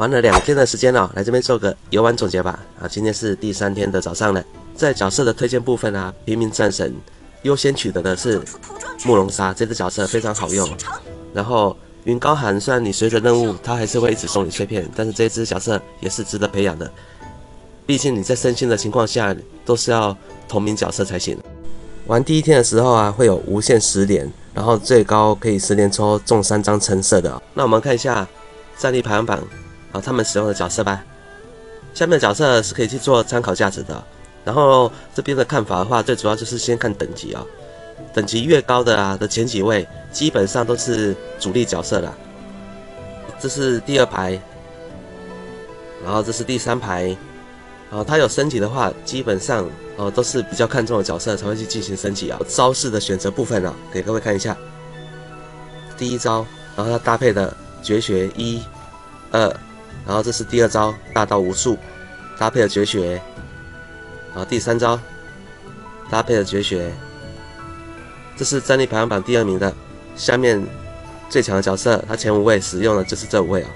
玩了2天的时间哦，来这边做个游玩总结吧。啊，今天是第3天的早上了。在角色的推荐部分啊，平民战神优先取得的是慕容莎这只角色，非常好用。然后云高寒，虽然你随着任务他还是会一直送你碎片，但是这只角色也是值得培养的。毕竟你在身心的情况下都是要同名角色才行。玩第1天的时候啊，会有无限10连，然后最高可以10连抽中3张橙色的哦。那我们看一下战力排行榜。 好，他们使用的角色吧。下面的角色是可以去做参考价值的。然后这边的看法的话，最主要就是先看等级哦。等级越高的啊的前几位，基本上都是主力角色啦。这是第2排，然后这是第3排。然后他有升级的话，基本上都是比较看重的角色才会去进行升级啊。招式的选择部分啊，给各位看一下。第1招，然后它搭配的绝学1、2。 然后这是第2招，大道无术，搭配了绝学。然后第3招，搭配了绝学。这是战力排行榜第2名的。下面最强的角色，他前5位使用的就是这5位啊。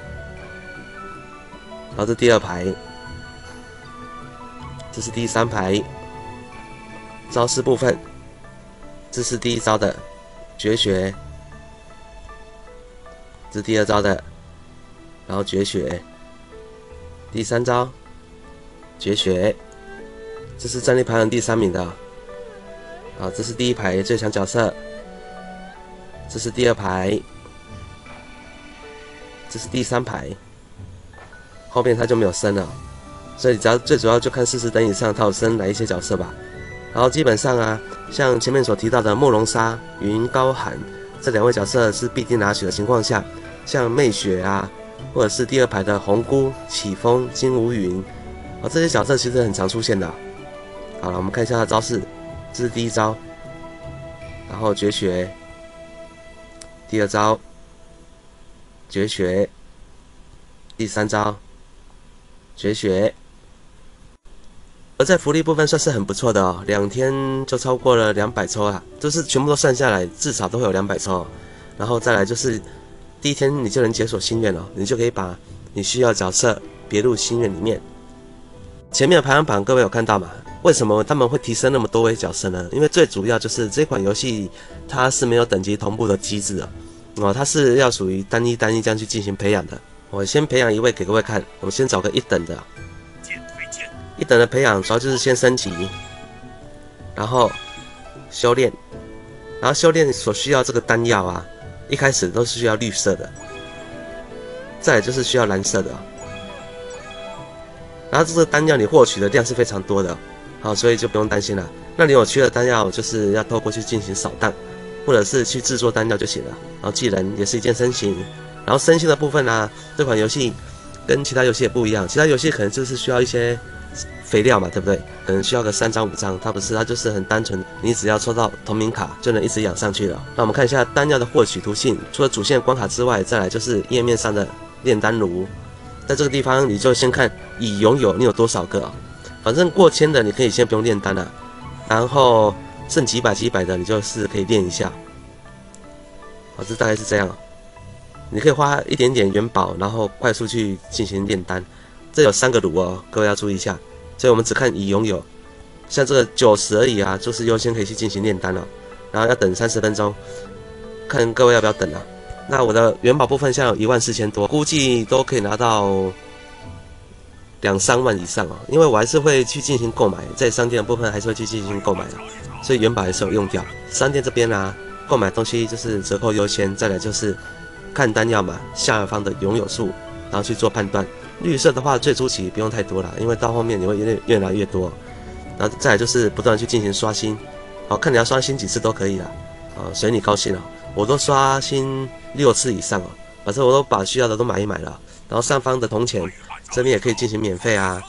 然后这第2排，这是第3排。招式部分，这是第1招的绝学，这是第2招的，然后绝学。 第3招，绝学，这是战力排行第3名的。啊，这是第1排最强角色，这是第2排，这是第3排，后面他就没有升了，所以只要最主要就看40等以上，他有升哪一些角色吧。然后基本上啊，像前面所提到的慕容莎、云高寒这2位角色是必定拿血的情况下，像媚雪啊。 或者是第2排的红姑、起风、金无云，啊、这些角色其实很常出现的。好了，我们看一下他的招式，这是第1招，然后绝学，第2招，绝学，第3招，绝学。而在福利部分算是很不错的哦，2天就超过了200抽啊，就是全部都算下来，至少都会有200抽。然后再来就是。 第1天你就能解锁心愿了，你就可以把你需要角色别入心愿里面。前面的排行榜各位有看到吗？为什么他们会提升那么多位角色呢？因为最主要就是这款游戏它是没有等级同步的机制的，它是要属于单一这样去进行培养的。我先培养1位给各位看，我先找个1等的。1等的培养主要就是先升级，然后修炼，然后修炼所需要这个丹药啊。 一开始都是需要绿色的，再来就是需要蓝色的、哦，然后这个丹药你获取的量是非常多的、哦，好，所以就不用担心了。那你有缺的丹药就是要透过去进行扫荡，或者是去制作丹药就行了。然后技能也是一键升级，然后升级的部分呢、啊，这款游戏跟其他游戏也不一样，其他游戏可能就是需要一些肥料嘛，对不对？可能需要个3张5张，它不是，它就是很单纯，你只要抽到同名卡就能一直养上去了。那我们看一下丹药的获取途径，除了主线关卡之外，再来就是页面上的炼丹炉，在这个地方你就先看已拥有你有多少个、哦，反正过千的你可以先不用炼丹了，然后剩几百的你就是可以炼一下。好，这大概是这样、哦，你可以花一点点元宝，然后快速去进行炼丹。 这有3个炉哦，各位要注意一下。所以我们只看已拥有，像这个90而已啊，就是优先可以去进行炼丹了、哦。然后要等30分钟，看各位要不要等啊。那我的元宝部分现在有14000多，估计都可以拿到2、3万以上哦。因为我还是会去进行购买，在商店的部分还是会去进行购买的，所以元宝还是有用掉。商店这边啊，购买东西就是折扣优先，再来就是看单要嘛，下方的拥有数，然后去做判断。 绿色的话，最初期不用太多了，因为到后面你会越来越多，然后再来就是不断去进行刷新，好看你要刷新几次都可以啦，啊，随你高兴啊，我都刷新6次以上哦，反正我都把需要的都买一买了，然后上方的铜钱这边也可以进行免费啊，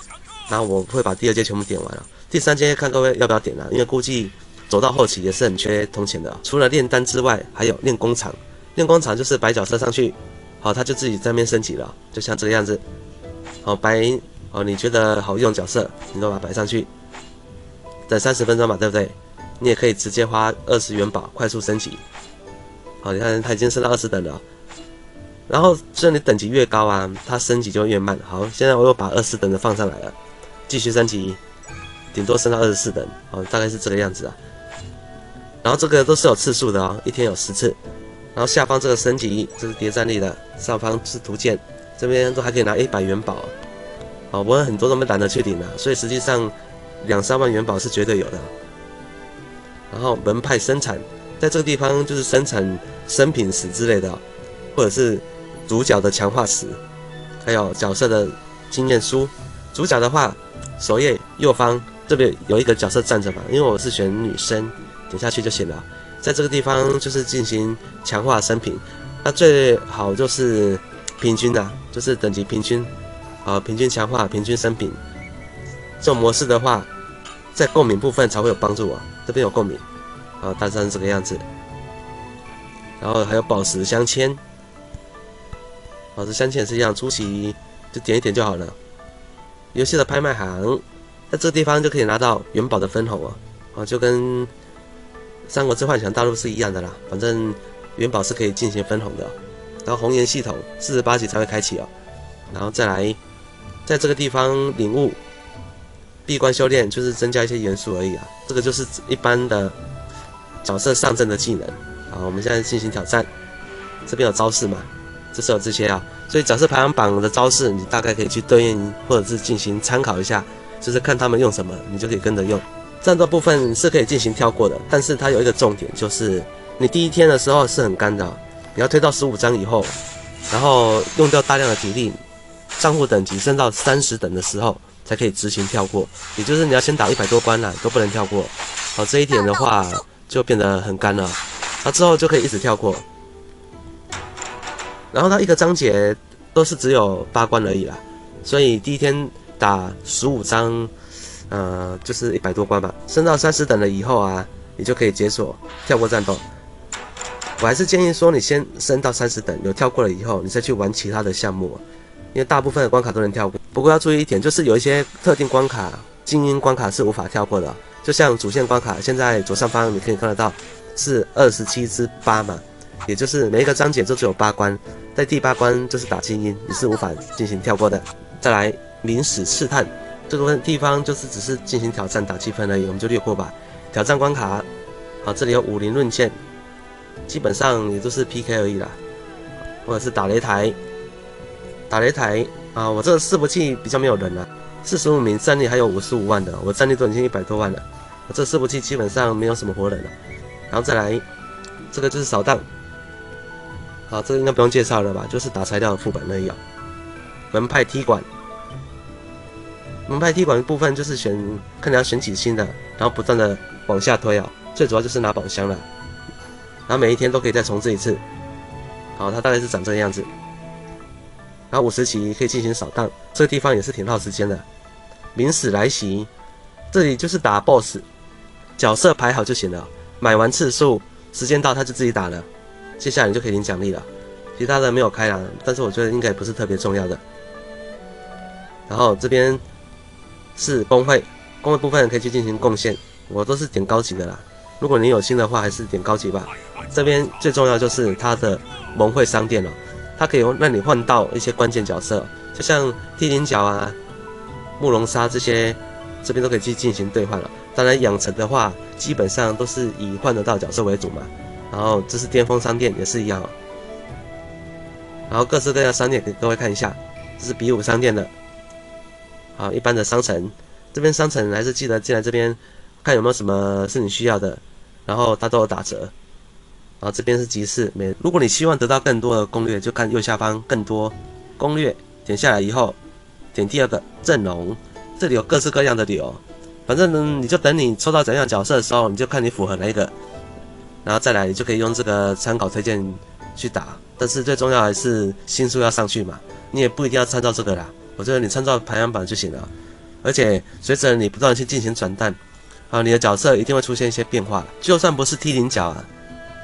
然后我会把第2阶全部点完了，第3阶看各位要不要点啦，因为估计走到后期也是很缺铜钱的，除了炼丹之外，还有练工厂，练工厂就是摆角色上去，好他就自己在那边升级了，就像这个样子。 好摆哦，你觉得好用角色，你都把它摆上去，等30分钟嘛，对不对？你也可以直接花20元宝快速升级。好，你看它已经升到20等了，然后这里等级越高啊，它升级就越慢。好，现在我又把24等的放上来了，继续升级，顶多升到24等。好，大概是这个样子啊。然后这个都是有次数的哦，一天有10次。然后下方这个升级，这是谍战力的，上方是图鉴，这边都还可以拿100元宝。好，我很多都没懒得去领了，所以实际上2、3万元宝是绝对有的。然后门派生产，在这个地方就是生产生品石之类的，或者是 主角的强化石，还有角色的经验书。主角的话，首页右方这边有一个角色站着嘛，因为我是选女生，点下去就行了。在这个地方就是进行强化生品，那最好就是平均啊，就是等级平均，啊，平均强化、平均生品。这种模式的话，在共鸣部分才会有帮助啊。这边有共鸣，啊，大致上是这个样子。然后还有宝石镶嵌。 这镶嵌也是一样，出奇就点一点就好了。游戏的拍卖行，在这个地方就可以拿到元宝的分红啊，就跟《三国志幻想大陆》是一样的啦。反正元宝是可以进行分红的。然后红岩系统48级才会开启哦。然后再来，在这个地方领悟闭关修炼，就是增加一些元素而已啊。这个就是一般的角色上阵的技能。好，我们现在进行挑战，这边有招式嘛？ 这是有这些啊，所以角色排行榜的招式，你大概可以去对应或者是进行参考一下，就是看他们用什么，你就可以跟着用。战斗部分是可以进行跳过的，但是它有一个重点，就是你第一天的时候是很干的，你要推到15章以后，然后用掉大量的体力，账户等级升到30等的时候才可以执行跳过，也就是你要先打100多关啦，都不能跳过。好，这一点的话就变得很干了，那之后就可以一直跳过。 然后它一个章节都是只有8关而已啦，所以第一天打15章，就是100多关吧。升到30等了以后啊，你就可以解锁跳过战斗。我还是建议说，你先升到30等，有跳过了以后，你再去玩其他的项目，因为大部分的关卡都能跳过。不过要注意一点，就是有一些特定关卡、精英关卡是无法跳过的，就像主线关卡，现在左上方你可以看得到是27之8嘛，也就是每一个章节就只有8关。 在第8关就是打精英，你是无法进行跳过的。再来，明史试探这个地方就是只是进行挑战打积分而已，我们就略过吧。挑战关卡，好，这里有武林论剑，基本上也就是 PK 而已啦，或者是打擂台。打擂台啊，我这个伺服器比较没有人啦， 45名战力还有55万的，我战力都已经100多万了，我这伺服器基本上没有什么活人了。然后再来，这个就是扫荡。 好，这个应该不用介绍了吧？就是打材料的副本而已啊。门派踢馆，门派踢馆的部分就是选看你要选几星的，然后不断的往下推啊。最主要就是拿宝箱了，然后每一天都可以再重置一次。好，它大概是长这个样子。然后50级可以进行扫荡，这个地方也是挺耗时间的。明史来袭，这里就是打 BOSS， 角色排好就行了，买完次数，时间到他就自己打了。 接下来你就可以领奖励了，其他的没有开啦，但是我觉得应该也不是特别重要的。然后这边是工会，工会部分可以去进行贡献，我都是点高级的啦。如果你有心的话，还是点高级吧。这边最重要就是它的盟会商店了，它可以让你换到一些关键角色，就像踢灵角啊、慕容沙这些，这边都可以去进行兑换了。当然养成的话，基本上都是以换得到角色为主嘛。 然后这是巅峰商店，也是一样哦。然后各式各样的商店给各位看一下，这是比武商店的。好，一般的商城，这边商城还是记得进来这边看有没有什么是你需要的，然后它都有打折。然后这边是集市，如果你希望得到更多的攻略，就看右下方更多攻略，点下来以后，点第二个阵容，这里有各式各样的理由。反正呢，你就等你抽到怎样角色的时候，你就看你符合哪一个。 然后再来，你就可以用这个参考推荐去打，但是最重要还是星数要上去嘛。你也不一定要参照这个啦，我觉得你参照排行榜就行了。而且随着你不断去进行转蛋，啊，你的角色一定会出现一些变化。就算不是 T0角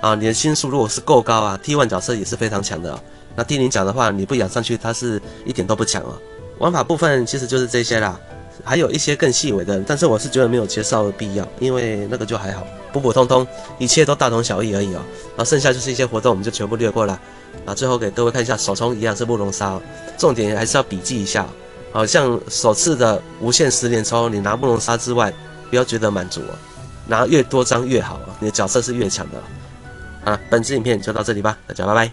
啊，你的星数如果是够高啊 ，T1角色也是非常强的。那 T0角的话，你不养上去，它是一点都不强啊。玩法部分其实就是这些啦。 还有一些更细微的，但是我是觉得没有介绍的必要，因为那个就还好，普普通通，一切都大同小异而已哦。然后剩下就是一些活动，我们就全部略过了。啊，最后给各位看一下首充一样是慕容杀，重点还是要笔记一下。好像首次的无限10连抽，你拿慕容杀之外，不要觉得满足哦，拿越多张越好哦，你的角色是越强的。好了，本次影片就到这里吧，大家拜拜。